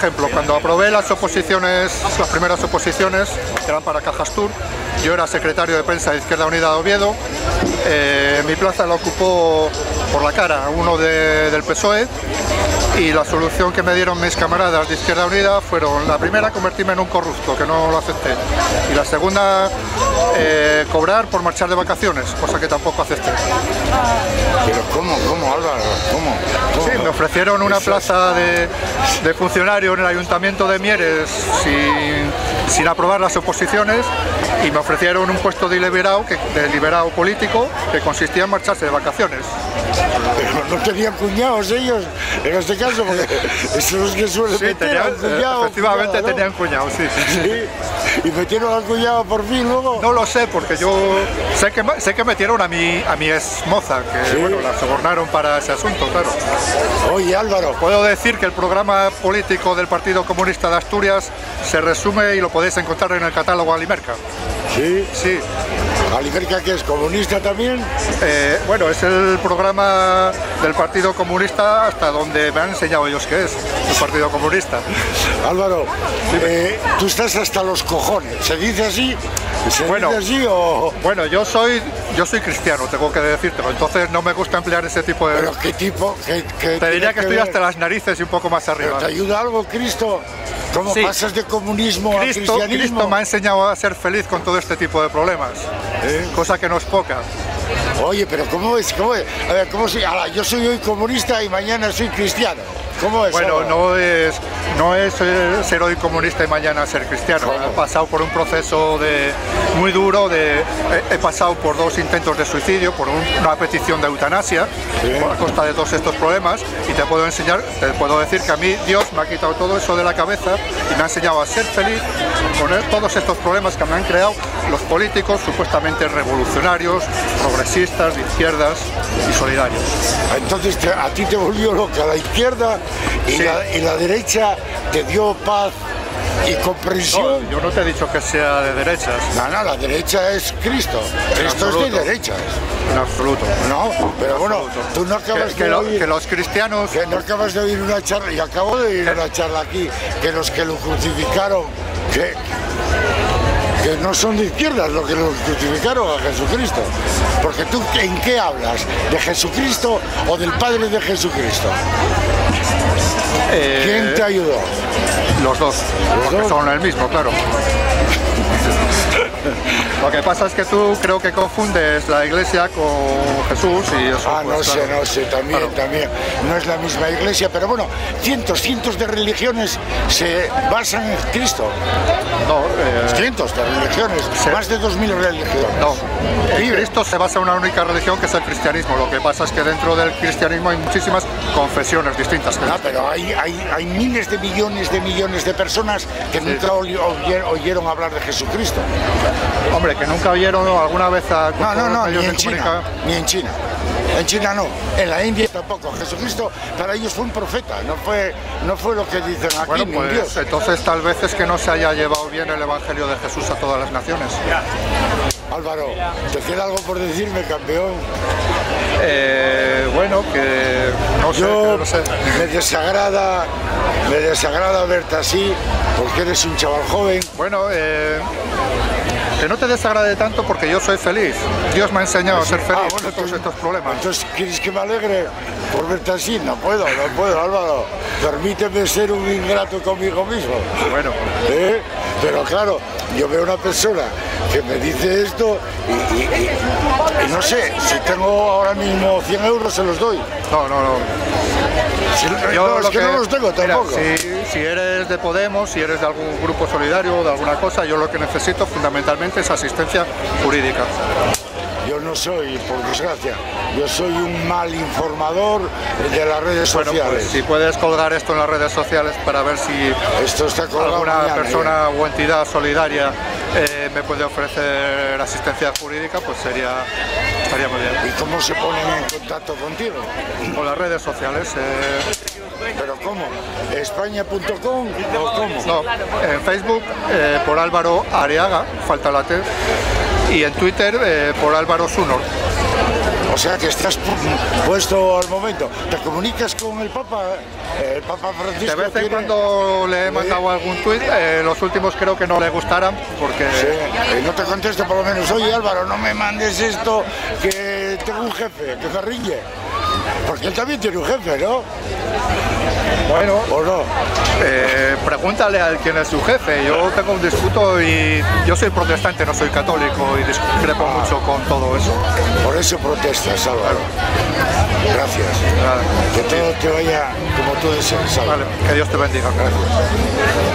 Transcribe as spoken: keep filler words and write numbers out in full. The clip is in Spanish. ejemplo, cuando aprobé las oposiciones, las primeras oposiciones, que eran para Cajastur, yo era secretario de prensa de Izquierda Unida de Oviedo, eh, mi plaza la ocupó por la cara uno de, del P S O E, y la solución que me dieron mis camaradas de Izquierda Unida fueron, la primera, convertirme en un corrupto, que no lo acepté, y la segunda, eh, cobrar por marchar de vacaciones, cosa que tampoco acepté. Pero ¿cómo? ¿Cómo, Álvaro? ¿Cómo? ¿Cómo? Sí, me ofrecieron una plaza de, de funcionario en el ayuntamiento de Mieres sin, sin aprobar las oposiciones, y me ofrecieron un puesto de liberado, que, de liberado político, que consistía en marcharse de vacaciones. Pero no tenían cuñados ellos, en este caso, porque son los que suelen sí, meter tenían, al cuñado. Efectivamente cuñado, ¿no? Tenían cuñados, sí, sí, sí. ¿Y metieron al cuñado por fin luego? No lo sé, porque yo sé que, sé que metieron a mi, a mi ex moza, que sí. Bueno, la sobornaron para ese asunto, claro. Oye, Álvaro, puedo decir que el programa político del Partido Comunista de Asturias se resume y lo podéis encontrar en el catálogo Alimerka. Sí, sí. ¿Aliberca que es comunista también? Eh, bueno, es el programa del Partido Comunista hasta donde me han enseñado ellos que es, el Partido Comunista. Álvaro, eh, tú estás hasta los cojones, ¿se dice así? ¿Se bueno, dice así o...? Bueno, yo soy, yo soy cristiano, tengo que decírtelo, entonces no me gusta emplear ese tipo de... ¿Pero qué tipo? ¿Qué, qué te diría que, que estoy ver? Hasta las narices y un poco más arriba. ¿Te ayuda algo, Cristo? ¿Cómo sí. pasas de comunismo Cristo, a cristianismo? Cristo me ha enseñado a ser feliz con todo este tipo de problemas, ¿eh? Cosa que no es poca. Oye, pero ¿cómo es? ¿Cómo es? A ver, ¿cómo soy? Ala, yo soy hoy comunista y mañana soy cristiano. ¿Cómo es? Bueno, ahora? no es, no es eh, ser hoy comunista y mañana ser cristiano. Bueno. He pasado por un proceso de, muy duro, de, he, he pasado por dos intentos de suicidio, por un, una petición de eutanasia, por a costa de todos estos problemas, y te puedo enseñar, te puedo decir que a mí Dios me ha quitado todo eso de la cabeza y me ha enseñado a ser feliz con todos estos problemas que me han creado los políticos supuestamente revolucionarios, progresistas, de izquierdas y solidarios. Entonces te, a ti te volvió loca la izquierda. Y, sí. la, y la derecha te dio paz y comprensión. No, yo no te he dicho que sea de derechas. No, no, la derecha es Cristo. Cristo es de derechas. En absoluto. No, pero bueno, tú no acabas que, de que oír... Lo, que los cristianos... Que no acabas de oír una charla, y acabo de oír una charla aquí, que los que lo crucificaron, que, que no son de izquierdas los que lo crucificaron a Jesucristo. Porque tú, ¿en qué hablas? ¿De Jesucristo o del Padre de Jesucristo? Eh, ¿Quién te ayudó? Los dos, ¿Los porque dos? son el mismo, claro. Lo que pasa es que tú creo que confundes la iglesia con Jesús y eso. Ah, pues, no claro. sé, no sé, también, claro. también. No es la misma iglesia, pero bueno, cientos, cientos de religiones se basan en Cristo. No, eh, cientos de religiones, se... más de dos mil religiones. No, en Cristo se basa en una única religión que es el cristianismo. Lo que pasa es que dentro del cristianismo hay muchísimas confesiones distintas. Que no, pero hay, hay, hay miles de millones de millones de personas que sí. nunca oyeron hablar de Jesucristo. Hombre, que nunca oyeron alguna vez a... No, no, no, ni en China, ni en China. En China no, en la India tampoco. Jesucristo para ellos fue un profeta, no fue, no fue lo que dicen aquí, bueno, pues, Dios. Entonces tal vez es que no se haya llevado bien el Evangelio de Jesús a todas las naciones. Álvaro, ¿te queda algo por decirme, campeón? Eh, bueno, que no sé, Yo, que no sé. Me desagrada, me desagrada verte así, porque eres un chaval joven. Bueno, eh... que no te desagrade tanto porque yo soy feliz. Dios me ha enseñado sí. a ser feliz ah, bueno, con todos estos problemas. Entonces, ¿quieres que me alegre por verte así? No puedo, no puedo, Álvaro. Permíteme ser un ingrato conmigo mismo. Bueno. ¿Eh? Pero claro, yo veo una persona que me dice esto y, y, y, y no sé, si tengo ahora mismo cien euros se los doy. No, no, no. Si, yo no, es lo que, que no los tengo tampoco. Mira, si, si eres de Podemos, si eres de algún grupo solidario o de alguna cosa, yo lo que necesito fundamentalmente es asistencia jurídica. Yo no soy, por desgracia, yo soy un mal informador de las redes sociales. Bueno, pues, si puedes colgar esto en las redes sociales para ver si esto está alguna mañana, persona eh. o entidad solidaria eh, me puede ofrecer asistencia jurídica, pues sería, estaría muy bien. ¿Y cómo se ponen en contacto contigo? Con las redes sociales. Eh... ¿Pero cómo? ¿España punto com o cómo? No, en Facebook eh, por Álvaro Arteaga, falta la T, y en Twitter eh, por Álvaro Sunor. O sea que estás puesto al momento. ¿Te comunicas con el Papa? El Papa Francisco. De vez en cuando le he mandado algún tuit, eh, los últimos creo que no le gustaran, porque... Sí. No te contesto por lo menos, oye Álvaro, no me mandes esto, que tengo un jefe, que me riñe. Porque él también tiene un jefe, ¿no? Bueno, ¿o no? Eh, pregúntale a quién es su jefe. Yo tengo un disputo y yo soy protestante, no soy católico y discrepo ah. mucho con todo eso. Por eso protestas, Álvaro. Claro. Gracias. Claro. Que todo te vaya como tú deseas, Álvaro. Vale, que Dios te bendiga. Gracias.